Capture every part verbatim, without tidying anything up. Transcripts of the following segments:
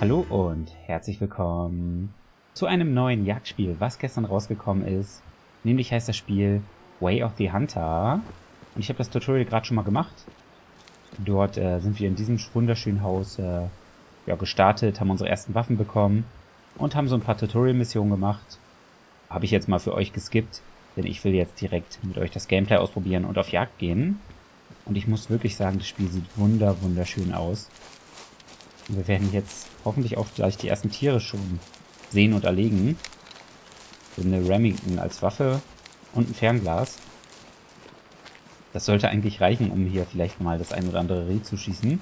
Hallo und herzlich willkommen zu einem neuen Jagdspiel, was gestern rausgekommen ist. Nämlich heißt das Spiel Way of the Hunter. Und ich habe das Tutorial gerade schon mal gemacht. Dort äh, sind wir in diesem wunderschönen Haus äh, ja, gestartet, haben unsere ersten Waffen bekommen und haben so ein paar Tutorial-Missionen gemacht. Habe ich jetzt mal für euch geskippt, denn ich will jetzt direkt mit euch das Gameplay ausprobieren und auf Jagd gehen. Und ich muss wirklich sagen, das Spiel sieht wunder, wunderschön aus. Wir werden jetzt hoffentlich auch gleich die ersten Tiere schon sehen und erlegen. So eine Remington als Waffe und ein Fernglas. Das sollte eigentlich reichen, um hier vielleicht mal das ein oder andere Reh zu schießen.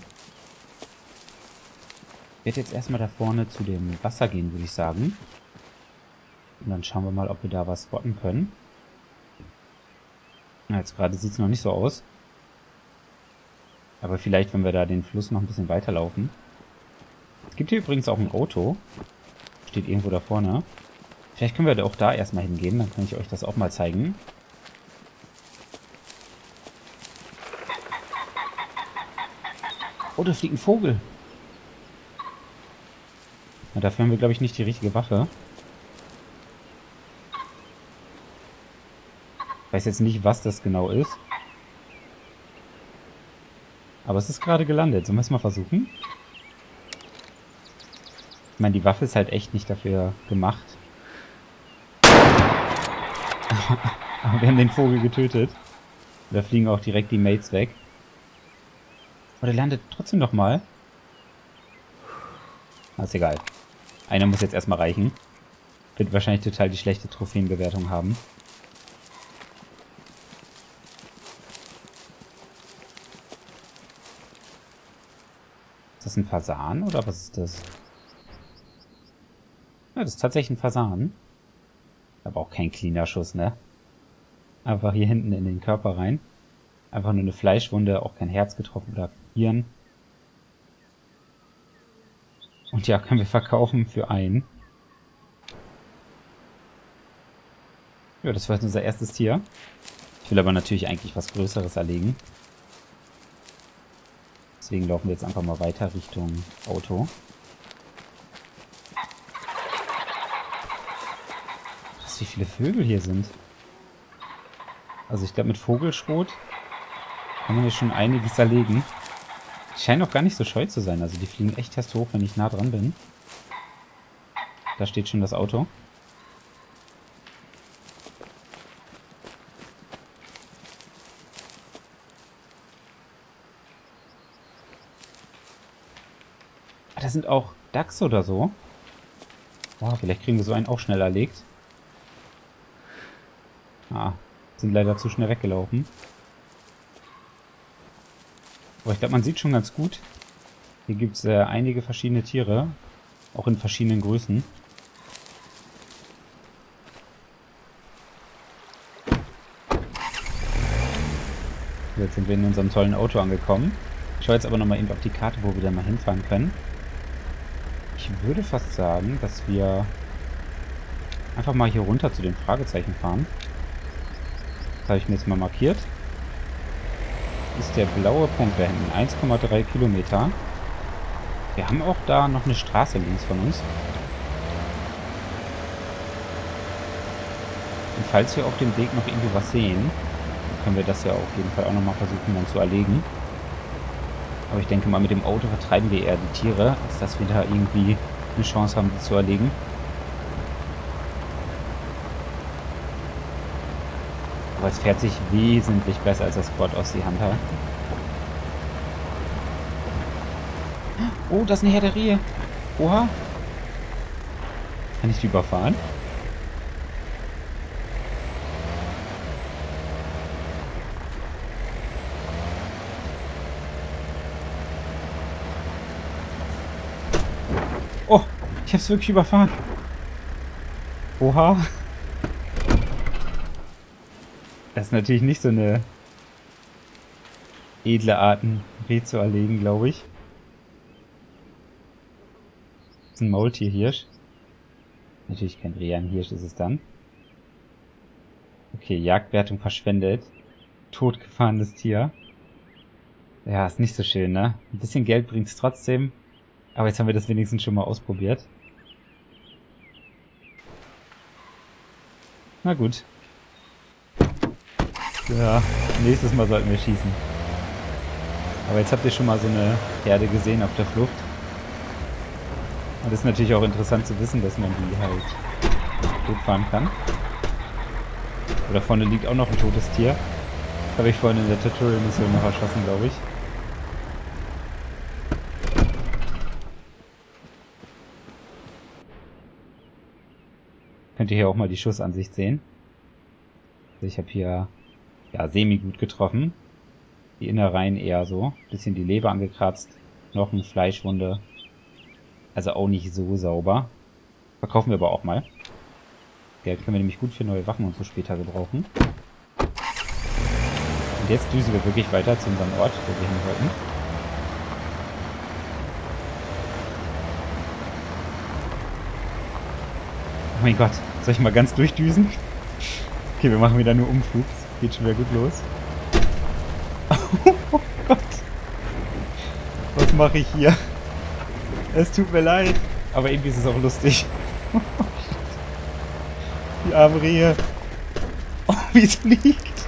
Ich werde jetzt erstmal da vorne zu dem Wasser gehen, würde ich sagen. Und dann schauen wir mal, ob wir da was spotten können. Na, jetzt gerade sieht es noch nicht so aus. Aber vielleicht, wenn wir da den Fluss noch ein bisschen weiterlaufen. Es gibt hier übrigens auch ein Auto. Steht irgendwo da vorne. Vielleicht können wir auch da erstmal hingehen, dann kann ich euch das auch mal zeigen. Oh, da fliegt ein Vogel. Na, dafür haben wir, glaube ich, nicht die richtige Waffe. Ich weiß jetzt nicht, was das genau ist. Aber es ist gerade gelandet. Sollen wir es mal versuchen? Ich meine, die Waffe ist halt echt nicht dafür gemacht. Aber wir haben den Vogel getötet. Da fliegen auch direkt die Mates weg. Oh, der landet trotzdem nochmal. Na, ist egal. Einer muss jetzt erstmal reichen. Wird wahrscheinlich total die schlechte Trophäenbewertung haben. Ist das ein Fasan oder was ist das? Ja, das ist tatsächlich ein Fasan. Aber auch kein cleaner Schuss, ne? Einfach hier hinten in den Körper rein. Einfach nur eine Fleischwunde, auch kein Herz getroffen oder Hirn. Und ja, können wir verkaufen für einen. Ja, das war jetzt unser erstes Tier. Ich will aber natürlich eigentlich was Größeres erlegen. Deswegen laufen wir jetzt einfach mal weiter Richtung Auto. Wie viele Vögel hier sind. Also ich glaube, mit Vogelschrot kann man hier schon einiges erlegen. Die scheinen auch gar nicht so scheu zu sein. Also die fliegen echt erst hoch, wenn ich nah dran bin. Da steht schon das Auto. Ah, da sind auch Dachs oder so. Wow, vielleicht kriegen wir so einen auch schnell erlegt. Ah, sind leider zu schnell weggelaufen. Aber ich glaube, man sieht schon ganz gut. Hier gibt es äh, einige verschiedene Tiere. Auch in verschiedenen Größen. Jetzt sind wir in unserem tollen Auto angekommen. Ich schaue jetzt aber nochmal eben auf die Karte, wo wir dann mal hinfahren können. Ich würde fast sagen, dass wir einfach mal hier runter zu den Fragezeichen fahren. Habe ich mir jetzt mal markiert. Ist der blaue Punkt da hinten. eins Komma drei Kilometer. Wir haben auch da noch eine Straße links von uns. Und falls wir auf dem Weg noch irgendwo was sehen, können wir das ja auf jeden Fall auch nochmal versuchen, dann zu erlegen. Aber ich denke mal, mit dem Auto vertreiben wir eher die Tiere, als dass wir da irgendwie eine Chance haben, die zu erlegen. Aber es fährt sich wesentlich besser als das Way of the Hunter. Oh, das ist eine Herde Rehe. Oha. Kann ich die überfahren? Oh, ich hab's wirklich überfahren. Oha. Das ist natürlich nicht so eine edle Art, ein Reh zu erlegen, glaube ich. Das ist ein Maultierhirsch. Natürlich kein Reh, ein Hirsch ist es dann. Okay, Jagdwertung verschwendet. Totgefahrenes Tier. Ja, ist nicht so schön, ne? Ein bisschen Geld bringt's trotzdem. Aber jetzt haben wir das wenigstens schon mal ausprobiert. Na gut. Ja, nächstes Mal sollten wir schießen. Aber jetzt habt ihr schon mal so eine Herde gesehen auf der Flucht. Und es ist natürlich auch interessant zu wissen, dass man die halt gut fahren kann. Oder vorne liegt auch noch ein totes Tier. Das habe ich vorhin in der Tutorial-Mission noch erschossen, glaube ich. Könnt ihr hier auch mal die Schussansicht sehen. Also ich habe hier ja semi gut getroffen. Die Innereien eher so. Bisschen die Leber angekratzt. Knochen, Fleischwunde. Also auch nicht so sauber. Verkaufen wir aber auch mal. Geld können wir nämlich gut für neue Waffen und so später gebrauchen. Und jetzt düsen wir wirklich weiter zu unserem Ort, wo wir hin wollten. Oh mein Gott, soll ich mal ganz durchdüsen? Okay, wir machen wieder nur Umflugs. Geht schon wieder gut los. Oh Gott. Was mache ich hier? Es tut mir leid. Aber irgendwie ist es auch lustig. Die armen Rehe. Oh, wie es fliegt.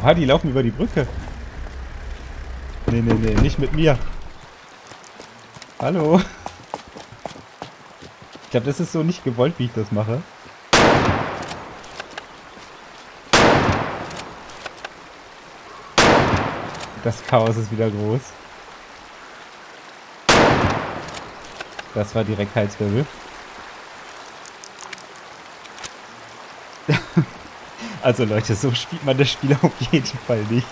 Oha, die laufen über die Brücke. Nee, nee, nee, nicht mit mir. Hallo. Ich glaube, das ist so nicht gewollt, wie ich das mache. Das Chaos ist wieder groß. Das war direkt Halswirbel. Also Leute, so spielt man das Spiel auf jeden Fall nicht.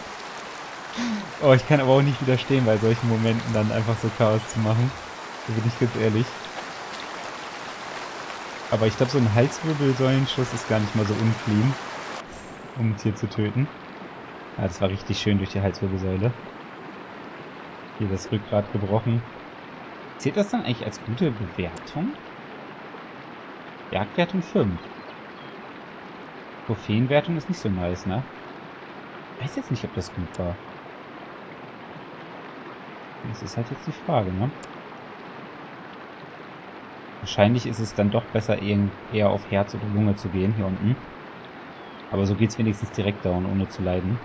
Oh, ich kann aber auch nicht widerstehen, bei solchen Momenten dann einfach so Chaos zu machen. Da bin ich ganz ehrlich. Aber ich glaube, so ein Halswirbelsäulenschuss ist gar nicht mal so unclean, um ein Tier zu töten. Ah, das war richtig schön durch die Halswirbelsäule. Hier das Rückgrat gebrochen. Zählt das dann eigentlich als gute Bewertung? Jagdwertung fünf. Trophäenwertung ist nicht so nice, ne? Ich weiß jetzt nicht, ob das gut war. Das ist halt jetzt die Frage, ne? Wahrscheinlich ist es dann doch besser, eher auf Herz oder Lunge zu gehen, hier unten. Aber so geht's wenigstens direkt down, ohne zu leiden.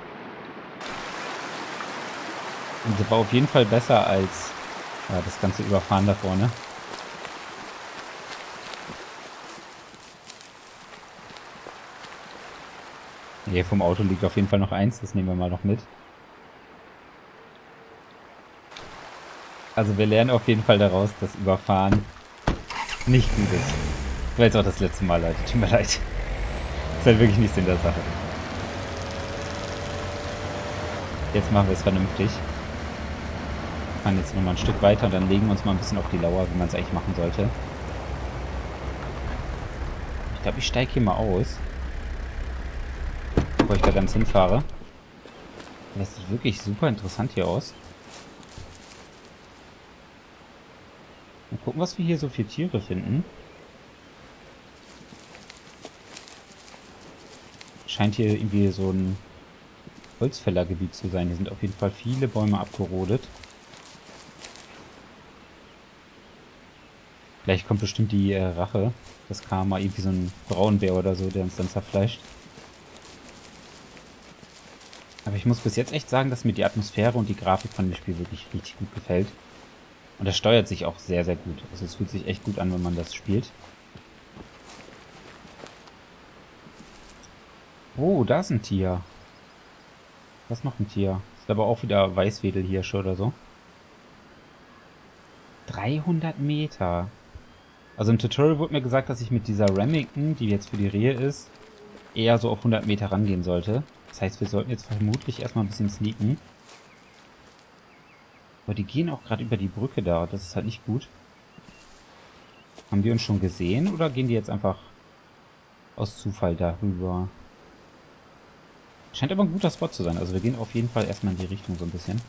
Und das war auf jeden Fall besser als ja, das ganze Überfahren da vorne. Hier vom Auto liegt auf jeden Fall noch eins, das nehmen wir mal noch mit. Also wir lernen auf jeden Fall daraus, dass Überfahren nicht gut ist. Das war jetzt auch das letzte Mal, Leute. Tut mir leid. Das ist halt wirklich nichts in der Sache. Jetzt machen wir es vernünftig. Wir fahren jetzt nochmal ein Stück weiter und dann legen wir uns mal ein bisschen auf die Lauer, wie man es eigentlich machen sollte. Ich glaube, ich steige hier mal aus. Bevor ich da ganz hinfahre. Das sieht wirklich super interessant hier aus. Mal gucken, was wir hier so für Tiere finden. Scheint hier irgendwie so ein Holzfällergebiet zu sein. Hier sind auf jeden Fall viele Bäume abgerodet. Vielleicht kommt bestimmt die äh, Rache. Das kam mal irgendwie so ein Braunbär oder so, der uns dann zerfleischt. Aber ich muss bis jetzt echt sagen, dass mir die Atmosphäre und die Grafik von dem Spiel wirklich richtig gut gefällt. Und das steuert sich auch sehr, sehr gut. Also es fühlt sich echt gut an, wenn man das spielt. Oh, da ist ein Tier. Da ist noch ein Tier. Ist aber auch wieder Weißwedelhirsche oder so. dreihundert Meter. Also im Tutorial wurde mir gesagt, dass ich mit dieser Remington, die jetzt für die Rehe ist, eher so auf hundert Meter rangehen sollte. Das heißt, wir sollten jetzt vermutlich erstmal ein bisschen sneaken. Aber die gehen auch gerade über die Brücke da. Das ist halt nicht gut. Haben die uns schon gesehen oder gehen die jetzt einfach aus Zufall darüber? Scheint aber ein guter Spot zu sein. Also wir gehen auf jeden Fall erstmal in die Richtung so ein bisschen.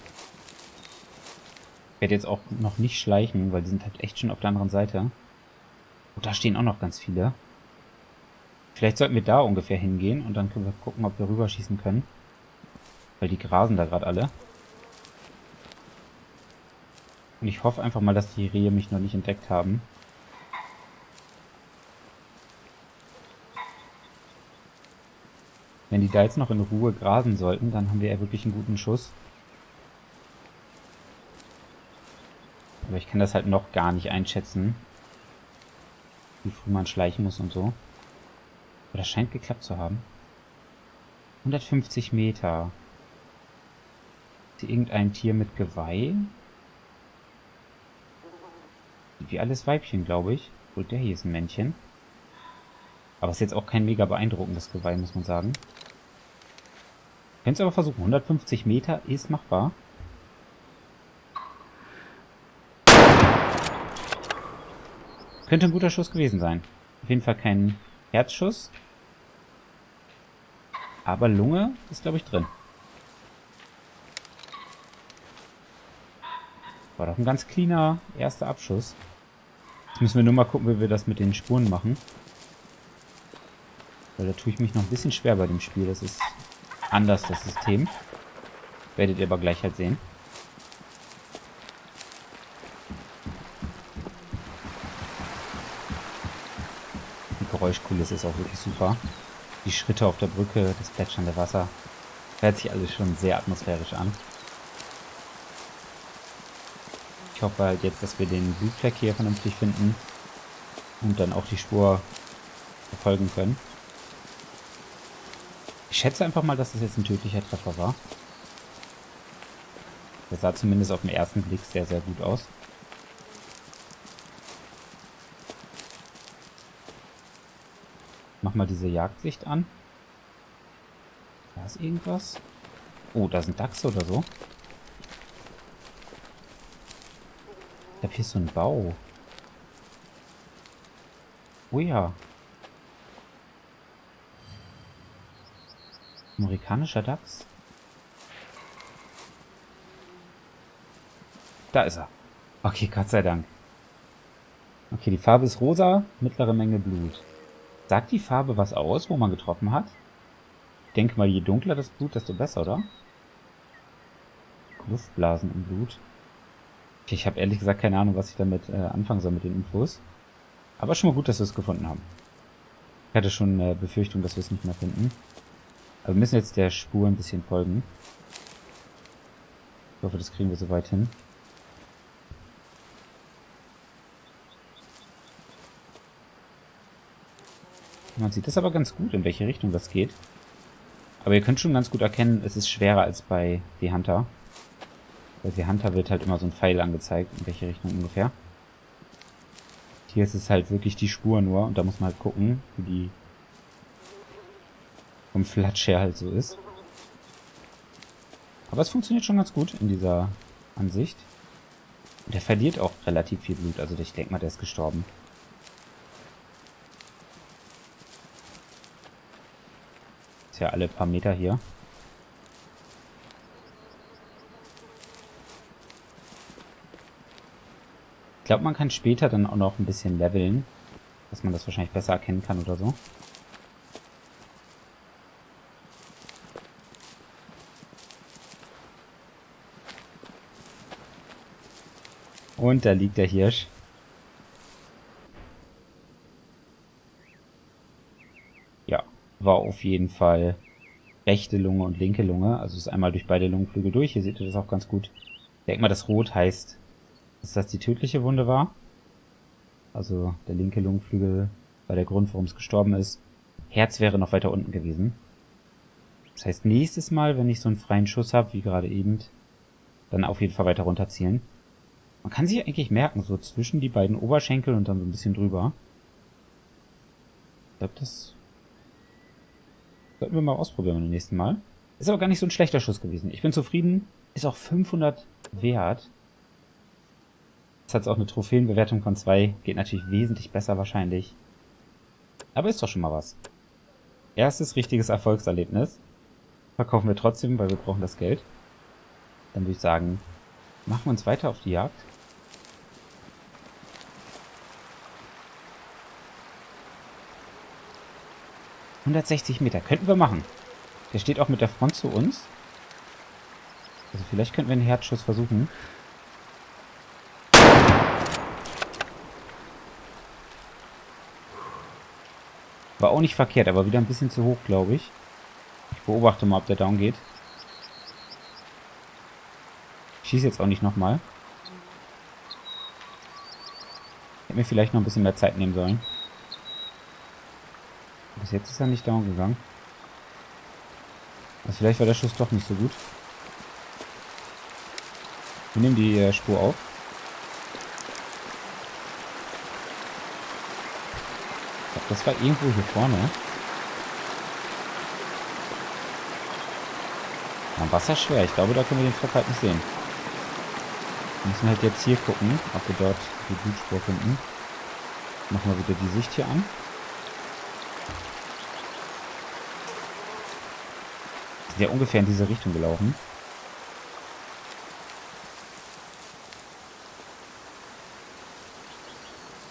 Ich werde jetzt auch noch nicht schleichen, weil die sind halt echt schon auf der anderen Seite. Und da stehen auch noch ganz viele. Vielleicht sollten wir da ungefähr hingehen und dann können wir gucken, ob wir rüberschießen können. Weil die grasen da gerade alle. Und ich hoffe einfach mal, dass die Rehe mich noch nicht entdeckt haben. Wenn die da jetzt noch in Ruhe grasen sollten, dann haben wir ja wirklich einen guten Schuss. Aber ich kann das halt noch gar nicht einschätzen, wie früh man schleichen muss und so. Aber das scheint geklappt zu haben. hundertfünfzig Meter. Ist hier irgendein Tier mit Geweih? Wie alles Weibchen, glaube ich. Gut, der hier ist ein Männchen. Aber es ist jetzt auch kein mega beeindruckendes Geweih, muss man sagen. Könnt's aber versuchen. hundertfünfzig Meter ist machbar. Könnte ein guter Schuss gewesen sein. Auf jeden Fall kein Herzschuss. Aber Lunge ist, glaube ich, drin. War doch ein ganz cleaner erster Abschuss. Jetzt müssen wir nur mal gucken, wie wir das mit den Spuren machen. Weil da tue ich mich noch ein bisschen schwer bei dem Spiel. Das ist anders, das System. Werdet ihr aber gleich halt sehen. Die Geräuschkulisse ist auch wirklich super. Die Schritte auf der Brücke, das plätschernde Wasser. Hört sich alles schon sehr atmosphärisch an. Ich hoffe halt jetzt, dass wir den Blutfleck hier vernünftig finden. Und dann auch die Spur verfolgen können. Ich schätze einfach mal, dass das jetzt ein tödlicher Treffer war. Der sah zumindest auf den ersten Blick sehr, sehr gut aus. Mach mal diese Jagdsicht an. Da ist irgendwas. Oh, da sind Dachse oder so. Ich glaube, hier ist so ein Bau. Oh ja. Amerikanischer Dachs. Da ist er. Okay, Gott sei Dank. Okay, die Farbe ist rosa, mittlere Menge Blut. Sagt die Farbe was aus, wo man getroffen hat? Ich denke mal, je dunkler das Blut, desto besser, oder? Luftblasen im Blut. Okay, ich habe ehrlich gesagt keine Ahnung, was ich damit äh, anfangen soll mit den Infos. Aber schon mal gut, dass wir es gefunden haben. Ich hatte schon eine Befürchtung, dass wir es nicht mehr finden. Aber wir müssen jetzt der Spur ein bisschen folgen. Ich hoffe, das kriegen wir soweit hin. Man sieht das aber ganz gut, in welche Richtung das geht. Aber ihr könnt schon ganz gut erkennen, es ist schwerer als bei The Hunter. Bei The Hunter wird halt immer so ein Pfeil angezeigt, in welche Richtung ungefähr. Hier ist es halt wirklich die Spur nur und da muss man halt gucken, wie die vom Flatsch her halt so ist. Aber es funktioniert schon ganz gut in dieser Ansicht. Und der verliert auch relativ viel Blut, also ich denke mal, der ist gestorben. Ist ja alle paar Meter hier. Ich glaube, man kann später dann auch noch ein bisschen leveln, dass man das wahrscheinlich besser erkennen kann oder so. Und da liegt der Hirsch. Ja, war auf jeden Fall rechte Lunge und linke Lunge. Also ist einmal durch beide Lungenflügel durch. Hier seht ihr das auch ganz gut. Ich denke mal, das Rot heißt, dass das die tödliche Wunde war. Also der linke Lungenflügel war der Grund, warum es gestorben ist. Herz wäre noch weiter unten gewesen. Das heißt, nächstes Mal, wenn ich so einen freien Schuss habe, wie gerade eben, dann auf jeden Fall weiter runter zielen. Man kann sich eigentlich merken, so zwischen die beiden Oberschenkel und dann so ein bisschen drüber. Ich glaube, das sollten wir mal ausprobieren beim nächsten Mal. Ist aber gar nicht so ein schlechter Schuss gewesen. Ich bin zufrieden. Ist auch fünfhundert wert. Jetzt hat es auch eine Trophäenbewertung von zwei. Geht natürlich wesentlich besser wahrscheinlich. Aber ist doch schon mal was. Erstes richtiges Erfolgserlebnis. Verkaufen wir trotzdem, weil wir brauchen das Geld. Dann würde ich sagen, machen wir uns weiter auf die Jagd. hundertsechzig Meter. Könnten wir machen. Der steht auch mit der Front zu uns. Also vielleicht könnten wir einen Herzschuss versuchen. War auch nicht verkehrt, aber wieder ein bisschen zu hoch, glaube ich. Ich beobachte mal, ob der down geht. Ich schieße jetzt auch nicht nochmal. Hätte mir vielleicht noch ein bisschen mehr Zeit nehmen sollen. Bis jetzt ist er nicht down gegangen. Also vielleicht war der Schuss doch nicht so gut. Wir nehmen die äh, Spur auf. Ich glaub, das war irgendwo hier vorne. Am Wasser schwer. Ich glaube, da können wir den Truck halt nicht sehen. Wir müssen halt jetzt hier gucken, ob wir dort die Blutspur finden. Machen wir wieder die Sicht hier an. Wir sind ja ungefähr in diese Richtung gelaufen.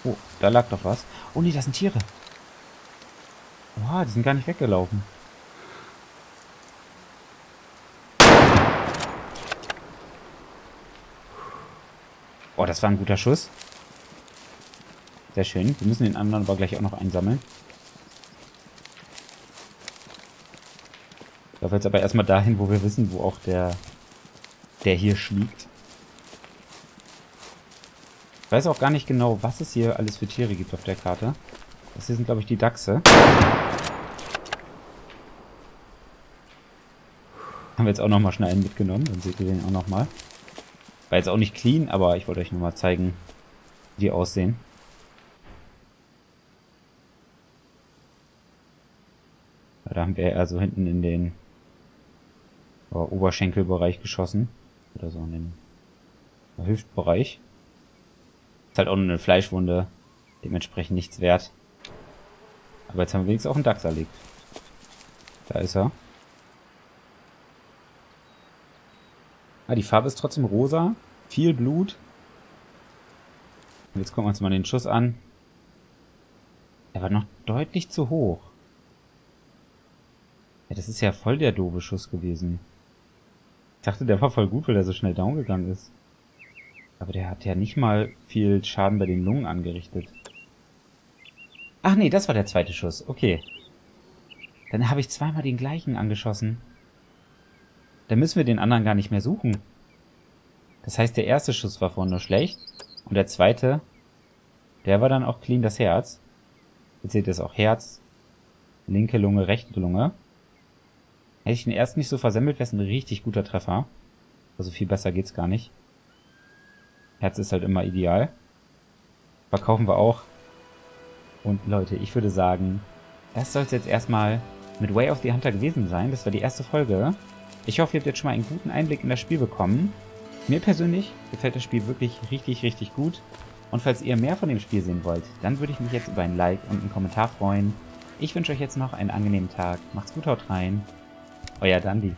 Oh, da lag doch was. Oh nee, das sind Tiere. Oha, die sind gar nicht weggelaufen. Oh, das war ein guter Schuss. Sehr schön. Wir müssen den anderen aber gleich auch noch einsammeln. Ich laufe jetzt aber erstmal dahin, wo wir wissen, wo auch der, der hier schmiegt. Ich weiß auch gar nicht genau, was es hier alles für Tiere gibt auf der Karte. Das hier sind, glaube ich, die Dachse. Haben wir jetzt auch nochmal schnell einen mitgenommen. Dann seht ihr den auch nochmal. War jetzt auch nicht clean, aber ich wollte euch nur mal zeigen, wie die aussehen. Da haben wir also hinten in den Oberschenkelbereich geschossen. Oder so in den Hüftbereich. Ist halt auch nur eine Fleischwunde, dementsprechend nichts wert. Aber jetzt haben wir wenigstens auch einen Dachs erlegt. Da ist er. Ah, die Farbe ist trotzdem rosa. Viel Blut. Und jetzt gucken wir uns mal den Schuss an. Er war noch deutlich zu hoch. Ja, das ist ja voll der doofe Schuss gewesen. Ich dachte, der war voll gut, weil er so schnell down gegangen ist. Aber der hat ja nicht mal viel Schaden bei den Lungen angerichtet. Ach nee, das war der zweite Schuss. Okay. Dann habe ich zweimal den gleichen angeschossen. Dann müssen wir den anderen gar nicht mehr suchen. Das heißt, der erste Schuss war vorhin nur schlecht. Und der zweite, der war dann auch clean das Herz. Jetzt seht ihr es auch. Herz, linke Lunge, rechte Lunge. Hätte ich den ersten nicht so versemmelt, wäre es ein richtig guter Treffer. Also viel besser geht's gar nicht. Herz ist halt immer ideal. Verkaufen wir auch. Und Leute, ich würde sagen, das soll es jetzt erstmal mit Way of the Hunter gewesen sein. Das war die erste Folge. Ich hoffe, ihr habt jetzt schon mal einen guten Einblick in das Spiel bekommen. Mir persönlich gefällt das Spiel wirklich richtig, richtig gut. Und falls ihr mehr von dem Spiel sehen wollt, dann würde ich mich jetzt über ein Like und einen Kommentar freuen. Ich wünsche euch jetzt noch einen angenehmen Tag. Macht's gut, haut rein. Euer Dandy.